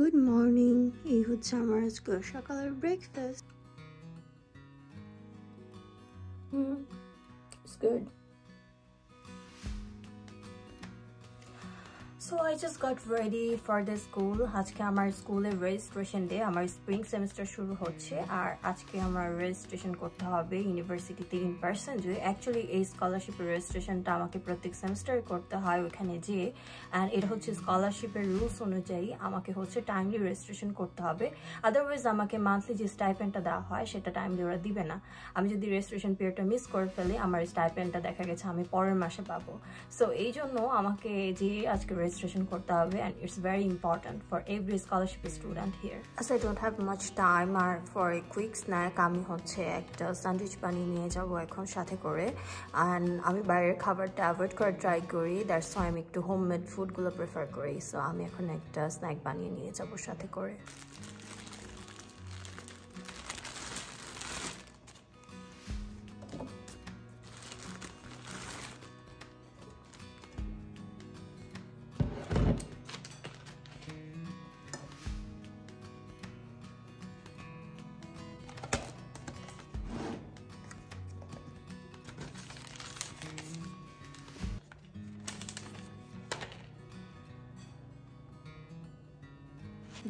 Good morning. এই হচ্ছে আমার আজকে সকালের breakfast. It's good. So I just got ready for the school. আজকে আমার স্কুলে রেজিস্ট্রেশন ডে, আমার স্প্রিং সেমিস্টার শুরু হচ্ছে আর আজকে আমার রেজিস্ট্রেশন করতে হবে ইউনিভার্সিটিতে ইন পারসন। যে অ্যাকচুয়ালি এই স্কলারশিপের রেজিস্ট্রেশনটা আমাকে প্রত্যেক সেমিস্টার করতে হয় ওখানে যেয়ে, অ্যান্ড এটা হচ্ছে স্কলারশিপের রুলস অনুযায়ী আমাকে হচ্ছে টাইমলি রেজিস্ট্রেশন করতে হবে। আদারওয়াইজ আমাকে মান্থলি যে স্টাইপেন্ডটা দেওয়া হয় সেটা টাইমলি ওরা দিবে না। আমি যদি রেজিস্ট্রেশন পিরিয়ডটা মিস করে ফেলি আমার স্টাইপেন্ডটা দেখা গেছে আমি পরের মাসে পাবো। সো এই জন্য আমাকে যে আজকে registration korte hobe, and it's very important for every scholarship student here. As I don't have much time or for a quick snack, ami hocche ekta sandwich baniye niye jabo ekhon sathe kore, and ami bairer khabar ta avoid kore try kori, that's why ami ektu homemade food gulo prefer kori. So ami ekhon ekta snack baniye niye jabo sathe kore.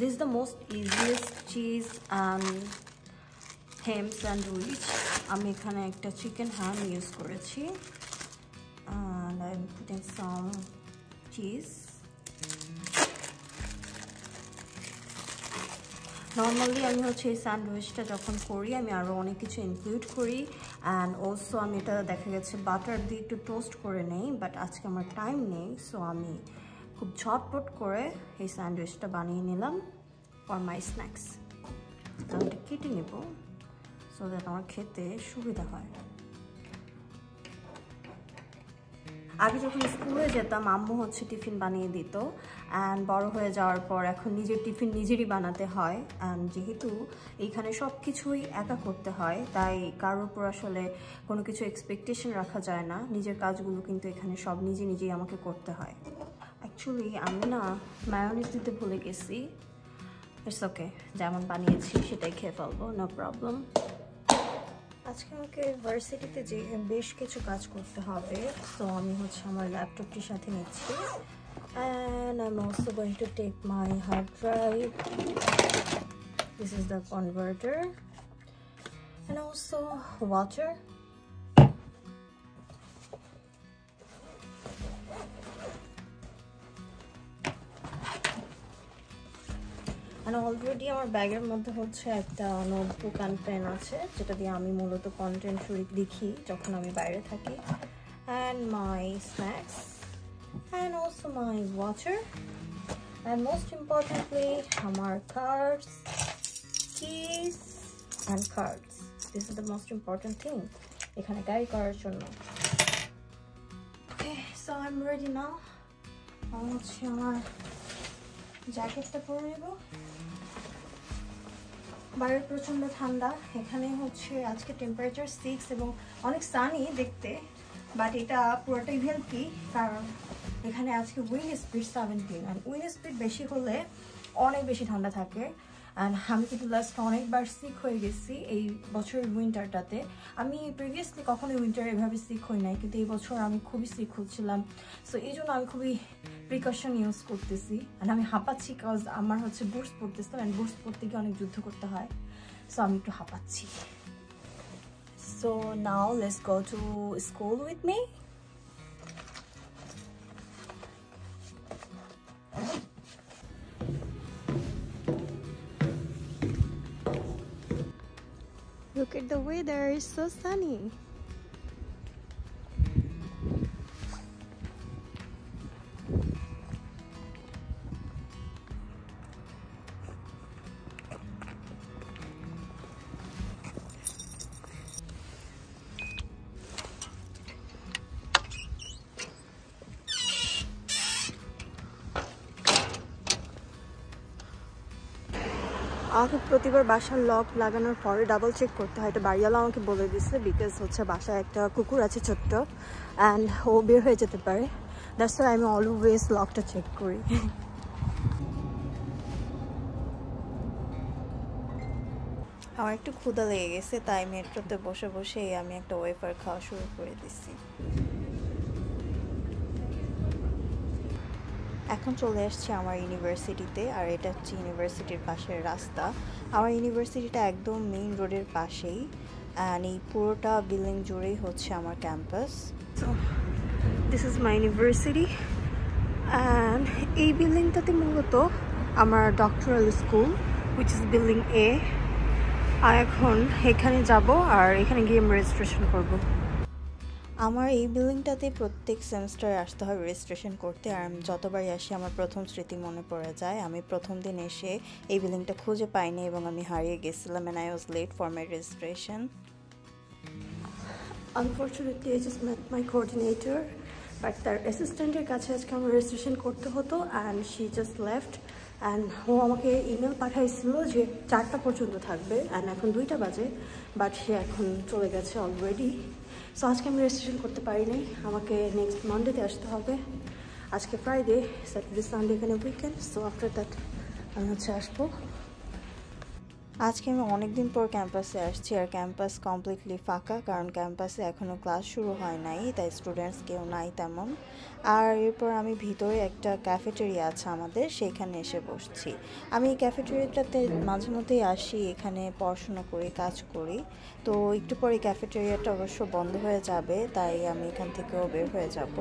This is the most easiest cheese and ham sandwich. আমি এখানে একটা chicken ham use করেছি, and I'm putting some cheese. Normally আমি হচ্ছে এই স্যান্ডউইচটা যখন করি আমি আরও অনেক কিছু ইনক্লুড করি, অ্যান্ড অলসো আমি এটা দেখা গেছে বাটার দিয়ে একটু টোস্ট করে নেই, বাট আজকে আমার টাইম নেই। সো আমি খুব ঝটপট করে এই স্যান্ডউইচটা বানিয়ে নিলাম ফর মাই স্ন্যাক্স। আমি এটা কেটে নেব সো দ্যাট আমার খেতে সুবিধা হয়। আগে যখন স্কুলে যেতাম আম্মু হচ্ছে টিফিন বানিয়ে দিত, অ্যান্ড বড় হয়ে যাওয়ার পর এখন নিজের টিফিন নিজেরই বানাতে হয়। অ্যান্ড যেহেতু এইখানে সব কিছুই একা করতে হয় তাই কারোর উপর আসলে কোনো কিছু এক্সপেকটেশন রাখা যায় না, নিজের কাজগুলো কিন্তু এখানে সব নিজে নিজেই আমাকে করতে হয়। অ্যাকচুয়ালি আমি না মায়োনিজ দিতে ভুলে গেছি, ইটস ওকে, যেমন বানিয়েছি সেটাই খেয়ে ফেলবো, নো প্রবলেম। আজকে আমাকে ভার্সিটিতে যে বেশ কিছু কাজ করতে হবে, সো আমি হচ্ছে আমার ল্যাপটপটির সাথে নিচ্ছি, and I am also going to take my hard drive, this is the converter, and also water. মানে অলরেডি আমার ব্যাগের মধ্যে হচ্ছে একটা নোটবুক অ্যান্ড পেন আছে যেটা দিয়ে আমি মূলত কন্টেন্ট লিখি যখন আমি বাইরে থাকি, and my snacks and also my water, and most importantly আমার cards, keys and cards, this is the most important thing এখানে ক্যারি করার জন্য। Okay so I am ready now. আমি হচ্ছে আমার জ্যাকেটটা পরে নেব, বাইরে প্রচণ্ড ঠান্ডা। এখানে হচ্ছে আজকে টেম্পারেচার 6 এবং অনেক সানি দেখতে, বাট এটা পুরোটাই ভেলকি কারণ এখানে আজকে উইন্ড স্পিড 17, আর উইন্ড স্পিড বেশি হলে অনেক বেশি ঠান্ডা থাকে। অ্যান্ড আমি কিন্তু লাস্ট অনেকবার সিক হয়ে গেছি এই বছরের উইন্টারটাতে। আমি প্রিভিয়াসলি কখনোই উইন্টারে এভাবে সিক হই নাই, কিন্তু এই বছর আমি খুবই সিক হচ্ছিলাম। সো এই জন্য আমি খুবই প্রিকশন ইউজ করতেছি, অ্যান্ড আমি হাঁপাচ্ছি কারণ আমার হচ্ছে বুটস পরতেছি, অ্যান্ড বুটস পরতে গিয়ে অনেক যুদ্ধ করতে হয়, সো আমি একটু হাঁপাচ্ছি। So now let's go to school with me. Look at the weather, it's so sunny. আমাকে প্রতিবার বাসার লক লাগানোর পরে ডাবল চেক করতে হয়, এটা বাড়িওয়ালা আমাকে বলে দিচ্ছে, বিকজ হচ্ছে বাসায় একটা কুকুর আছে ছোট্ট, অ্যান্ড ও বের হয়ে যেতে পারে, দ্যাটস ওয়াই আমি অলওয়েজ লকটা চেক করি। আমার একটু ক্ষুধা লেগে গেছে তাই মেট্রোতে বসে বসে আমি একটা ওয়েফার খাওয়া শুরু করে দিয়েছি। এখন চলে আসছি আমার ইউনিভার্সিটিতে, আর এটা হচ্ছে ইউনিভার্সিটির পাশের রাস্তা। আমার ইউনিভার্সিটিটা একদম মেইন রোডের পাশেই, অ্যান্ড এই পুরোটা বিল্ডিং জুড়েই হচ্ছে আমার campus. This is my university and এই বিল্ডিংটাতে মূলত আমার doctoral school which is building A. আর এখন এখানে যাব আর এখানে গিয়ে আমি রেজিস্ট্রেশন করব। আমার এই বিল্ডিংটাতে প্রত্যেক সেমিস্টারে আসতে হয় রেজিস্ট্রেশন করতে, আর আমি যতবারই আসি আমার প্রথম স্মৃতি মনে পড়ে যায়। আমি প্রথম দিন এসে এই বিল্ডিংটা খুঁজে পাইনি এবং আমি হারিয়ে গেছিলাম, and I was late for my registration. Unfortunately I just met my coordinator, but তার অ্যাসিস্ট্যান্টের কাছে আজকে আমার রেজিস্ট্রেশন করতে হতো, and she just left. And ও আমাকে ইমেল পাঠাইছিল যে 4টা পর্যন্ত থাকবে, অ্যান্ড এখন 2টা বাজে, বাট সে এখন চলে গেছে অলরেডি। সো আজকে আমি রেজিস্ট্রেশন করতে পারিনি, আমাকে নেক্সট মানডেতে আসতে হবে। আজকে ফ্রাইডে, স্যাটারডে, সানডে এখানে উইকেন্ড, সো আফটার দ্যাট আমি হচ্ছে আসবো। আজকে আমি অনেকদিন পর ক্যাম্পাসে আসছি, আর ক্যাম্পাস কমপ্লিটলি ফাঁকা, কারণ ক্যাম্পাসে এখনও ক্লাস শুরু হয় নাই, তাই স্টুডেন্টস কেউ নাই তেমন। আর এরপর আমি ভিতরে একটা ক্যাফেটেরিয়া আছে আমাদের, সেখানে এসে বসছি। আমি এই ক্যাফেটেরিয়াটাতে মাঝে মধ্যেই আসি, এখানে পড়াশোনা করি, কাজ করি। তো একটু পরে ক্যাফেটেরিয়াটা অবশ্য বন্ধ হয়ে যাবে, তাই আমি এখান থেকেও বের হয়ে যাব।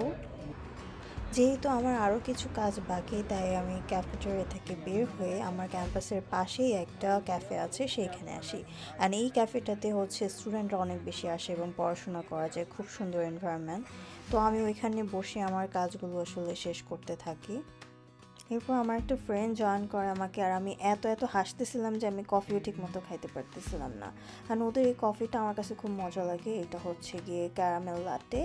যেহেতু আমার আরও কিছু কাজ বাকি, তাই আমি ক্যাফেটেরিয়া থেকে বের হয়ে আমার ক্যাম্পাসের পাশেই একটা ক্যাফে আছে সেইখানে আসি। অ্যান্ড এই ক্যাফেটাতে হচ্ছে স্টুডেন্টরা অনেক বেশি আসে এবং পড়াশোনা করা যায়, খুব সুন্দর এনভায়রনমেন্ট। তো আমি ওইখানে বসে আমার কাজগুলো আসলে শেষ করতে থাকি। এরপর আমার একটা ফ্রেন্ড জয়েন করে আমাকে, আর আমি এত হাসতেছিলাম যে আমি কফিও ঠিক মতো খাইতে পারতেছিলাম না। কারণ ওদের এই কফিটা আমার কাছে খুব মজা লাগে। এটা হচ্ছে গিয়ে ক্যারামেল লাটে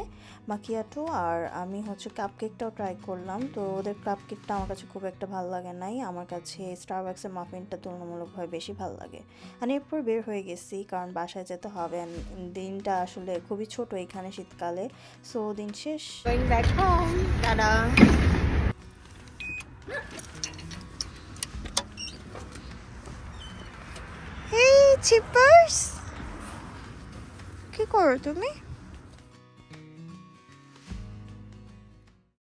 মাকিয়াটো, আর আমি হচ্ছে কাপকেকটাও ট্রাই করলাম। তো ওদের কাপকেকটা আমার কাছে খুব একটা ভালো লাগে নাই, আমার কাছে স্টারবাক্সের মাফিনটা তুলনামূলকভাবে বেশি ভালো লাগে। আর এরপর বের হয়ে গেছি, কারণ বাসায় যেতে হবে। দিনটা আসলে খুবই ছোট এখানে শীতকালে, সো দিন শেষ। Hey, Chippers! What are you doing?